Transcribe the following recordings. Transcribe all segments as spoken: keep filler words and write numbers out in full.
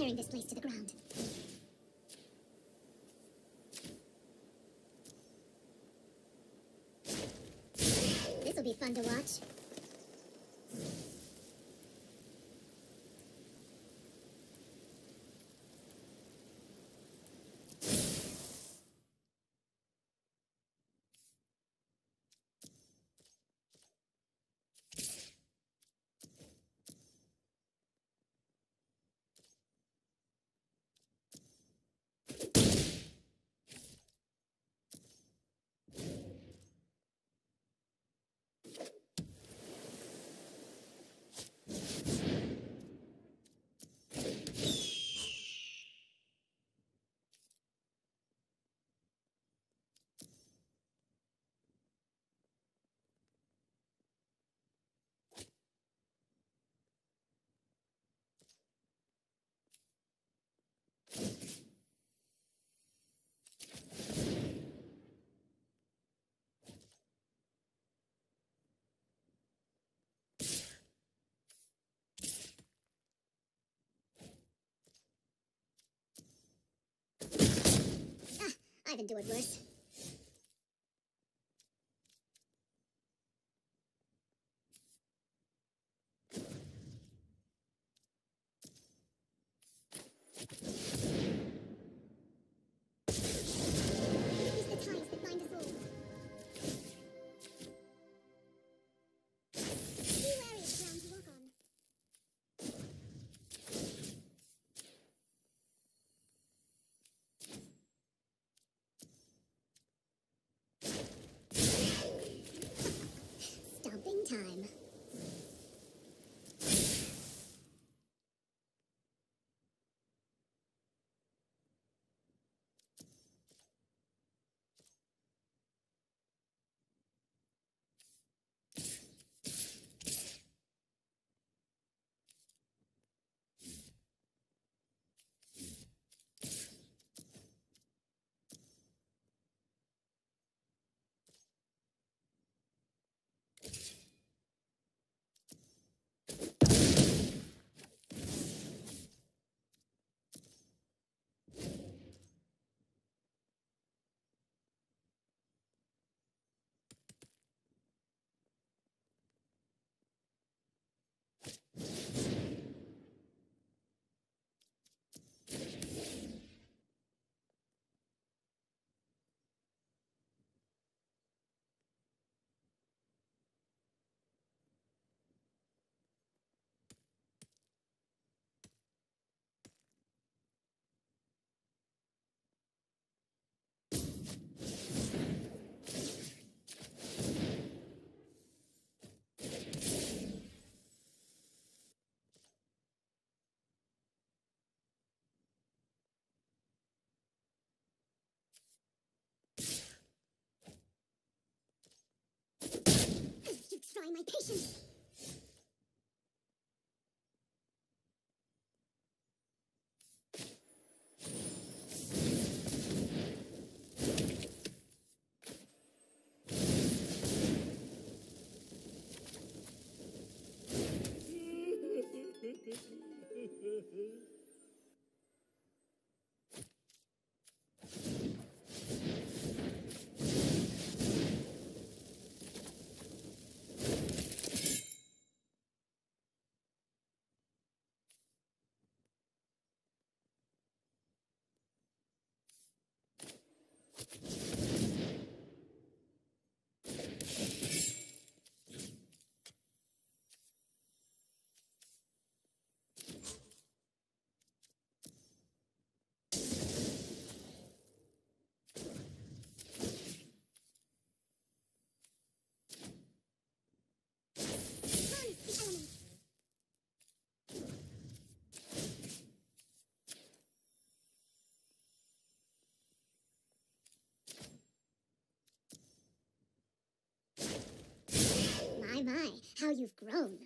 tearing this place to the ground. This'll be fun to watch. I can do it worse. Time. Trying my patience. My, my, how you've grown.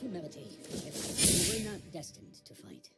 Humility, if we were not destined to fight.